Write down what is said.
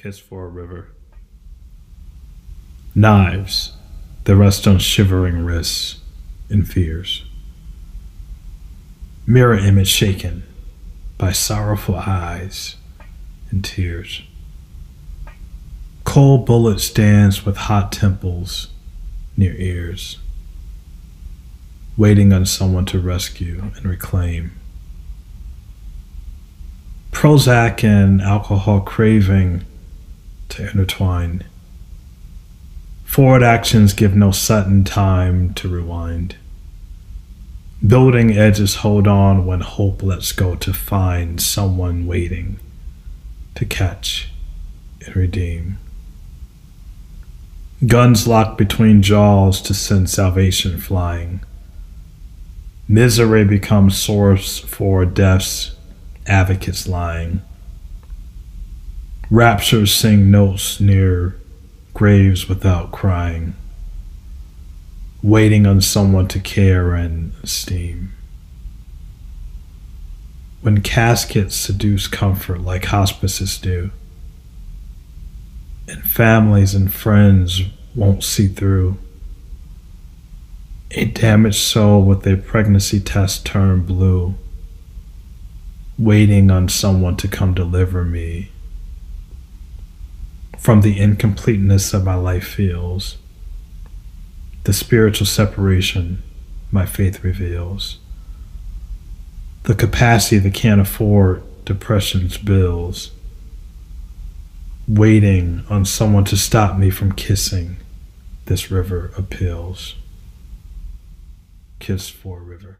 kiss for a river. Knives that rest on shivering wrists and fears. Mirror image shaken by sorrowful eyes and tears. Cold bullet stands with hot temples near ears, waiting on someone to rescue and reclaim. Prozac and alcohol craving to intertwine. Forward actions give no sudden time to rewind. Building edges hold on when hope lets go to find someone waiting to catch and redeem. Guns locked between jaws to send salvation flying. Misery becomes source for death's advocates lying. Raptures sing notes near graves without crying. Waiting on someone to care and esteem. When caskets seduce comfort like hospices do, and families and friends won't see through. A damaged soul with a pregnancy test turned blue, waiting on someone to come deliver me from the incompleteness of my life feels, the spiritual separation my faith reveals, the capacity that can't afford depression's bills, waiting on someone to stop me from kissing this river of pills. Kiss for a river.